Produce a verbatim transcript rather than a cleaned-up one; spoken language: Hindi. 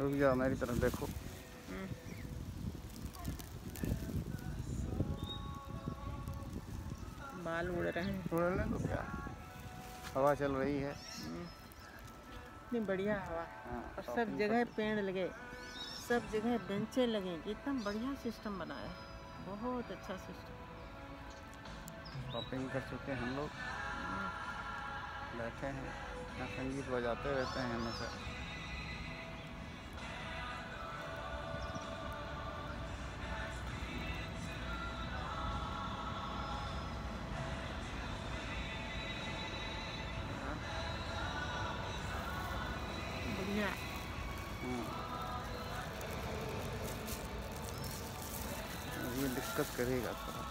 रुक जाओ, मेरी तरफ देखो। बाल उड़ रहे हैं, उड़ने तो क्या, हवा चल रही है, इतनी बढ़िया हवा। और सब जगह पेड़ लगे, सब जगह बेंचे लगे, एकदम बढ़िया सिस्टम बनाया है, बहुत अच्छा सिस्टम। शॉपिंग कर चुके हम लोग, बैठे हैं, संगीत बजाते रहते हैं हमेशा। बढ़िया डिस्कस करेगा थोड़ा।